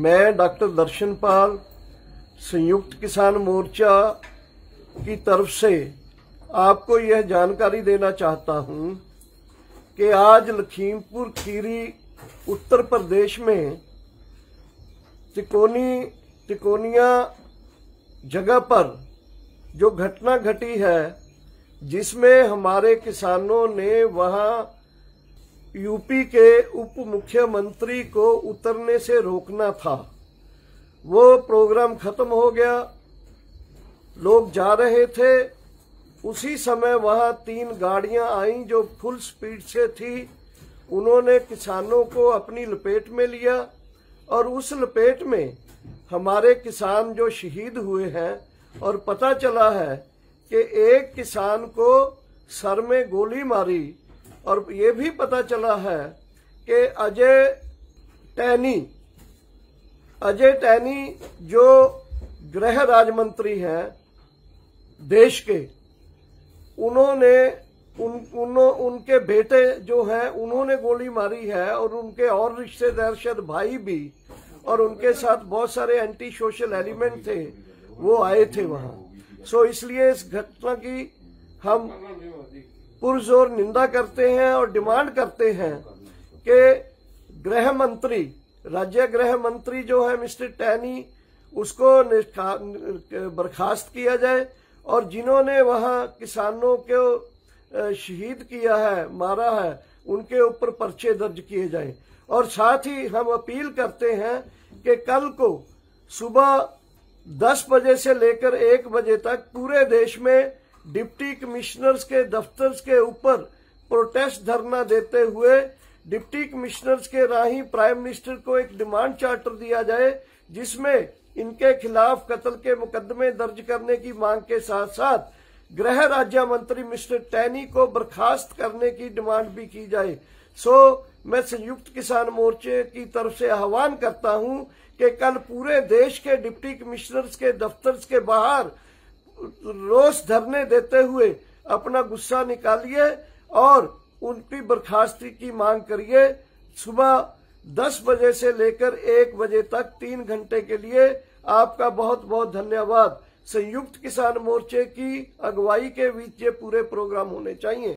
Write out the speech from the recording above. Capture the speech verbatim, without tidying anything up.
मैं डॉक्टर दर्शनपाल संयुक्त किसान मोर्चा की तरफ से आपको यह जानकारी देना चाहता हूं कि आज लखीमपुर खीरी उत्तर प्रदेश में तिकोनी तिकोनिया जगह पर जो घटना घटी है, जिसमें हमारे किसानों ने वहां यूपी के उप मुख्यमंत्री को उतरने से रोकना था। वो प्रोग्राम खत्म हो गया, लोग जा रहे थे। उसी समय वहां तीन गाड़ियां आईं जो फुल स्पीड से थी। उन्होंने किसानों को अपनी लपेट में लिया और उस लपेट में हमारे किसान जो शहीद हुए हैं, और पता चला है कि एक किसान को सर में गोली मारी। और ये भी पता चला है कि अजय टेनी अजय टेनी जो गृह राज्य मंत्री हैं देश के, उन्होंने उन, उन उनके बेटे जो हैं उन्होंने गोली मारी है, और उनके और रिश्तेदार शायद भाई भी, और उनके साथ बहुत सारे एंटी सोशल एलिमेंट थे, वो आए थे वहां। सो इसलिए इस घटना की हम पुरजोर निंदा करते हैं और डिमांड करते हैं कि गृह मंत्री, राज्य गृह मंत्री जो है मिस्टर टेनी, उसको बर्खास्त किया जाए, और जिन्होंने वहां किसानों को शहीद किया है, मारा है, उनके ऊपर पर्चे दर्ज किए जाएं। और साथ ही हम अपील करते हैं कि कल को सुबह दस बजे से लेकर एक बजे तक पूरे देश में डिप्टी कमिश्नर्स के दफ्तर्स के ऊपर प्रोटेस्ट धरना देते हुए डिप्टी कमिश्नर्स के राही प्राइम मिनिस्टर को एक डिमांड चार्टर दिया जाए, जिसमें इनके खिलाफ कत्ल के मुकदमे दर्ज करने की मांग के साथ साथ गृह राज्य मंत्री मिस्टर टेनी को बर्खास्त करने की डिमांड भी की जाए। सो मैं संयुक्त किसान मोर्चे की तरफ से आह्वान करता हूं कि कल पूरे देश के डिप्टी कमिश्नर्स के दफ्तर्स के बाहर रोष धरने देते हुए अपना गुस्सा निकालिए और उनकी बर्खास्ती की मांग करिए। सुबह दस बजे से लेकर एक बजे तक तीन घंटे के लिए आपका बहुत बहुत धन्यवाद। संयुक्त किसान मोर्चे की अगुवाई के बीच ये पूरे प्रोग्राम होने चाहिए।